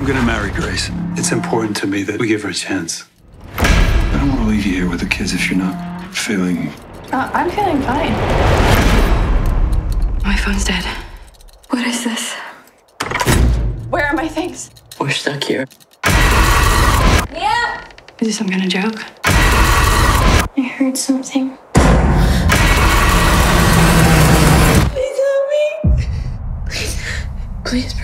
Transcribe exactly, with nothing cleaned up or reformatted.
I'm gonna marry Grace. It's important to me that we give her a chance. I don't want to leave you here with the kids if you're not feeling... Uh, I'm feeling fine. My phone's dead. What is this? Where are my things? We're stuck here. Yeah! Is this some kind of joke? I heard something. Please help me. Please. Please.